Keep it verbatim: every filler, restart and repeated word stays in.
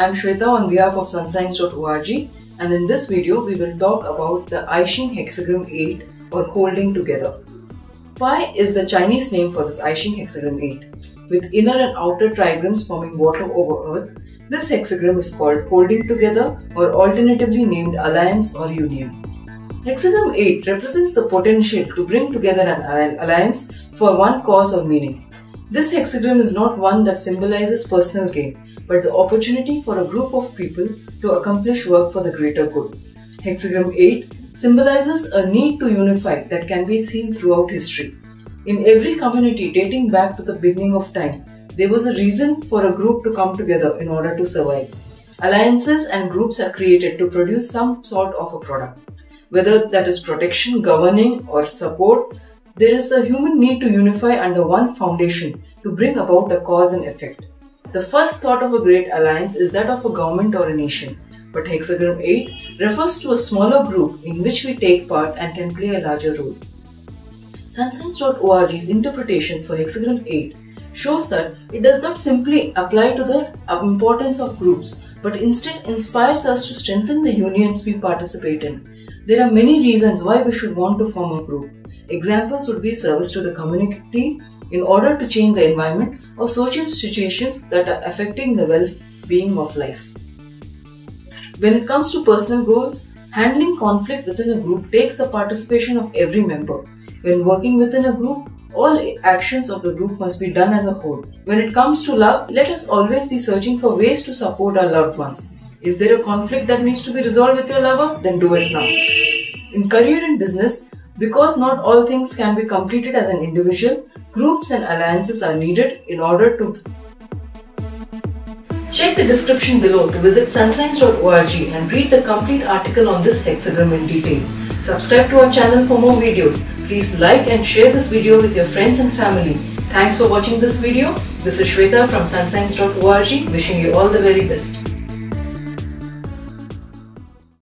I'm Shweta on behalf of sun signs dot org, and in this video we will talk about the I Ching Hexagram eight or holding together. Pi is the Chinese name for this I Ching Hexagram eight. With inner and outer trigrams forming water over earth, this hexagram is called holding together or alternatively named alliance or union. Hexagram eight represents the potential to bring together an alliance for one cause or meaning. This hexagram is not one that symbolizes personal gain, but the opportunity for a group of people to accomplish work for the greater good. Hexagram eight symbolizes a need to unify that can be seen throughout history. In every community dating back to the beginning of time, there was a reason for a group to come together in order to survive. Alliances and groups are created to produce some sort of a product. Whether that is protection, governing, or support, there is a human need to unify under one foundation to bring about a cause and effect. The first thought of a great alliance is that of a government or a nation, but Hexagram eight refers to a smaller group in which we take part and can play a larger role. sun signs dot org's interpretation for Hexagram eight shows that it does not simply apply to the importance of groups, but instead inspires us to strengthen the unions we participate in. There are many reasons why we should want to form a group. Examples would be service to the community in order to change the environment or social situations that are affecting the well-being of life. When it comes to personal goals, handling conflict within a group takes the participation of every member. When working within a group, all actions of the group must be done as a whole. When it comes to love, let us always be searching for ways to support our loved ones. Is there a conflict that needs to be resolved with your lover? Then do it now. In career and business, because not all things can be completed as an individual, groups and alliances are needed in order to. Check the description below to visit sun signs dot org and read the complete article on this hexagram in detail. Subscribe to our channel for more videos. Please like and share this video with your friends and family. Thanks for watching this video. This is Shweta from sun signs dot org wishing you all the very best.